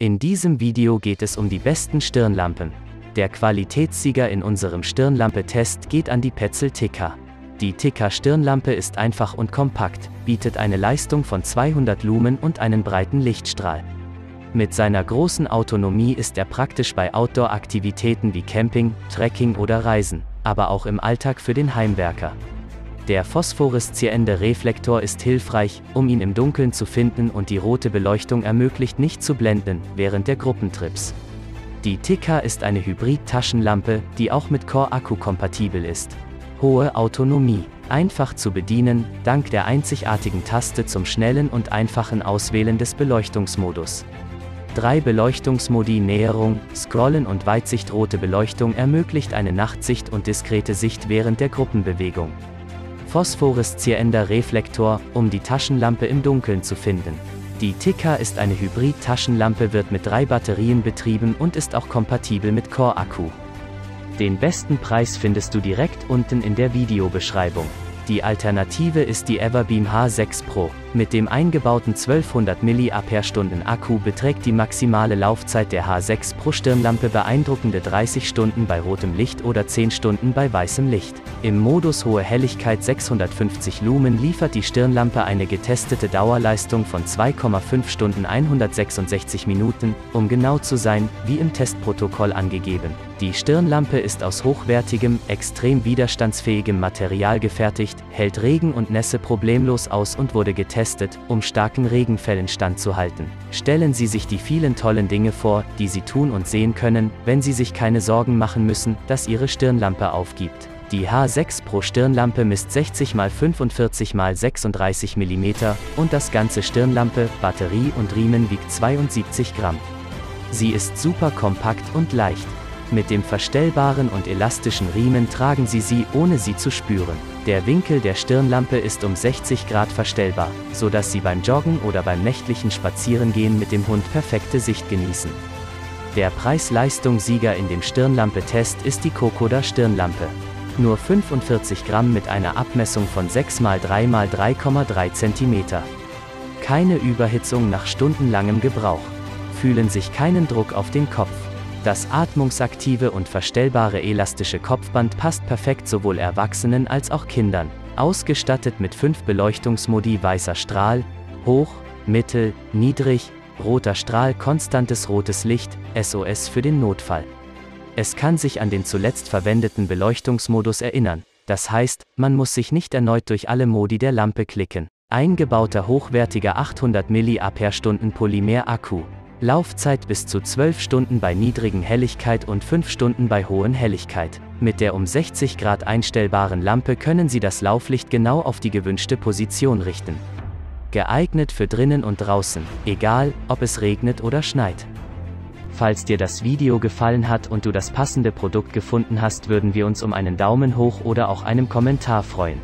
In diesem Video geht es um die besten Stirnlampen. Der Qualitätssieger in unserem Stirnlampe-Test geht an die Petzl Tikka. Die Tikka Stirnlampe ist einfach und kompakt, bietet eine Leistung von 200 Lumen und einen breiten Lichtstrahl. Mit seiner großen Autonomie ist er praktisch bei Outdoor-Aktivitäten wie Camping, Trekking oder Reisen, aber auch im Alltag für den Heimwerker. Der phosphoreszierende Reflektor ist hilfreich, um ihn im Dunkeln zu finden, und die rote Beleuchtung ermöglicht nicht zu blenden, während der Gruppentrips. Die Tikka ist eine Hybrid-Taschenlampe, die auch mit Core-Akku kompatibel ist. Hohe Autonomie, einfach zu bedienen, dank der einzigartigen Taste zum schnellen und einfachen Auswählen des Beleuchtungsmodus. 3 Beleuchtungsmodi: Näherung, Scrollen und Weitsicht. Rote Beleuchtung ermöglicht eine Nachtsicht und diskrete Sicht während der Gruppenbewegung. Phosphoreszierender Reflektor, um die Taschenlampe im Dunkeln zu finden. Die Tikka ist eine Hybrid-Taschenlampe, wird mit 3 Batterien betrieben und ist auch kompatibel mit Core-Akku. Den besten Preis findest du direkt unten in der Videobeschreibung. Die Alternative ist die Everbeam H6 Pro. Mit dem eingebauten 1200 mAh Akku beträgt die maximale Laufzeit der H6 Pro Stirnlampe beeindruckende 30 Stunden bei rotem Licht oder 10 Stunden bei weißem Licht. Im Modus hohe Helligkeit 650 Lumen liefert die Stirnlampe eine getestete Dauerleistung von 2,5 Stunden 166 Minuten, um genau zu sein, wie im Testprotokoll angegeben. Die Stirnlampe ist aus hochwertigem, extrem widerstandsfähigem Material gefertigt, hält Regen und Nässe problemlos aus und wurde getestet, um starken Regenfällen standzuhalten. Stellen Sie sich die vielen tollen Dinge vor, die Sie tun und sehen können, wenn Sie sich keine Sorgen machen müssen, dass Ihre Stirnlampe aufgibt. Die H6 Pro Stirnlampe misst 60 x 45 x 36 mm und das ganze Stirnlampe, Batterie und Riemen wiegt 72 Gramm. Sie ist super kompakt und leicht. Mit dem verstellbaren und elastischen Riemen tragen Sie sie, ohne sie zu spüren. Der Winkel der Stirnlampe ist um 60 Grad verstellbar, sodass Sie beim Joggen oder beim nächtlichen Spazierengehen mit dem Hund perfekte Sicht genießen. Der Preis-Leistung-Sieger in dem Stirnlampe-Test ist die Kokoda Stirnlampe. Nur 45 Gramm mit einer Abmessung von 6 x 3 x 3,3 cm. Keine Überhitzung nach stundenlangem Gebrauch. Fühlen sich keinen Druck auf den Kopf. Das atmungsaktive und verstellbare elastische Kopfband passt perfekt sowohl Erwachsenen als auch Kindern. Ausgestattet mit 5 Beleuchtungsmodi: weißer Strahl, hoch, mittel, niedrig, roter Strahl, konstantes rotes Licht, SOS für den Notfall. Es kann sich an den zuletzt verwendeten Beleuchtungsmodus erinnern, das heißt, man muss sich nicht erneut durch alle Modi der Lampe klicken. Eingebauter hochwertiger 800 mAh Polymer-Akku. Laufzeit bis zu 12 Stunden bei niedrigen Helligkeit und 5 Stunden bei hohen Helligkeit. Mit der um 60 Grad einstellbaren Lampe können Sie das Lauflicht genau auf die gewünschte Position richten. Geeignet für drinnen und draußen, egal, ob es regnet oder schneit. Falls dir das Video gefallen hat und du das passende Produkt gefunden hast, würden wir uns um einen Daumen hoch oder auch einen Kommentar freuen.